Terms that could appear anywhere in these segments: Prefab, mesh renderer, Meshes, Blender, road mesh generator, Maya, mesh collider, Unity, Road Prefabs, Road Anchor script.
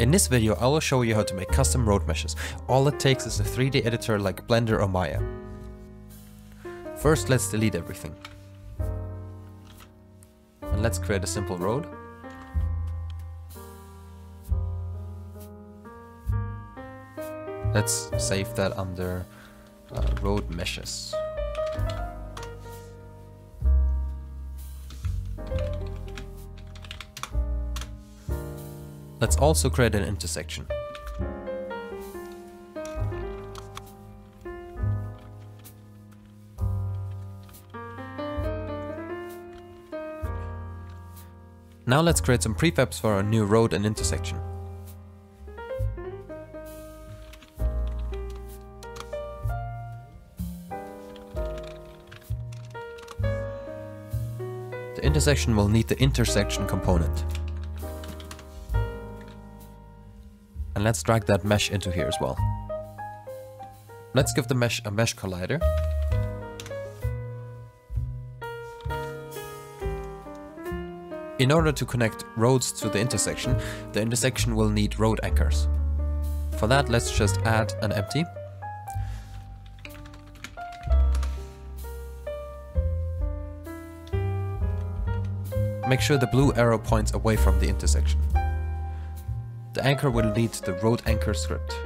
In this video, I will show you how to make custom road meshes. All it takes is a 3D editor like Blender or Maya. First, let's delete everything. And let's create a simple road. Let's save that under road meshes. Let's also create an intersection. Now let's create some prefabs for our new road and intersection. The intersection will need the intersection component. And let's drag that mesh into here as well. Let's give the mesh a mesh collider. In order to connect roads to the intersection will need road anchors. For that, let's just add an empty. Make sure the blue arrow points away from the intersection. The anchor will lead to the Road Anchor script.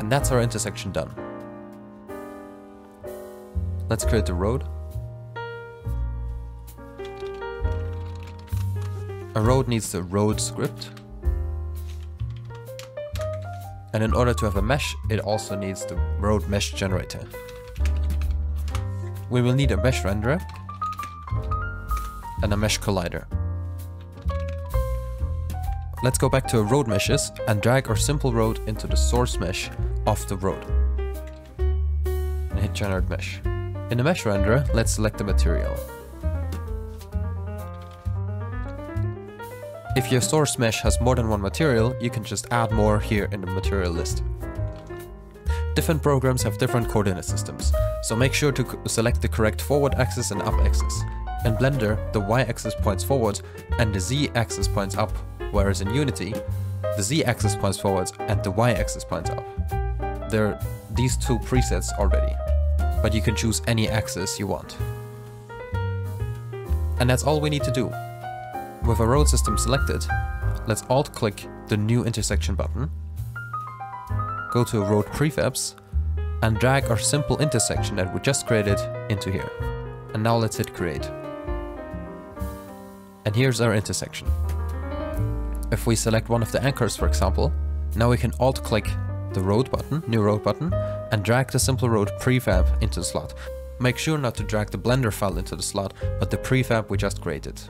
And that's our intersection done. Let's create the road. A road needs the road script. And in order to have a mesh, it also needs the road mesh generator. We will need a mesh renderer and a mesh collider. Let's go back to road meshes and drag our simple road into the source mesh of the road. And hit generate mesh. In the mesh renderer, let's select the material. If your source mesh has more than one material, you can just add more here in the material list. Different programs have different coordinate systems, so make sure to select the correct forward axis and up axis. In Blender, the Y axis points forward and the Z axis points up, whereas in Unity, the Z axis points forward and the Y axis points up. There are these two presets already, but you can choose any axis you want. And that's all we need to do. With a road system selected, let's Alt-click the New Intersection button, go to Road Prefabs, and drag our simple intersection that we just created into here. And now let's hit Create. And here's our intersection. If we select one of the anchors, for example, now we can Alt-click the Road button, New Road button, and drag the simple road prefab into the slot. Make sure not to drag the Blender file into the slot, but the prefab we just created.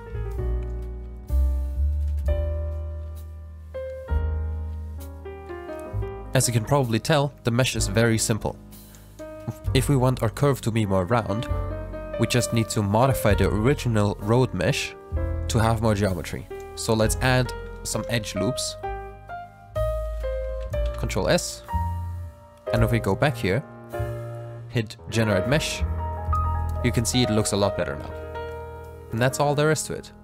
As you can probably tell, the mesh is very simple. If we want our curve to be more round, we just need to modify the original road mesh to have more geometry. So let's add some edge loops. Ctrl S. And if we go back here, hit generate mesh, you can see it looks a lot better now. And that's all there is to it.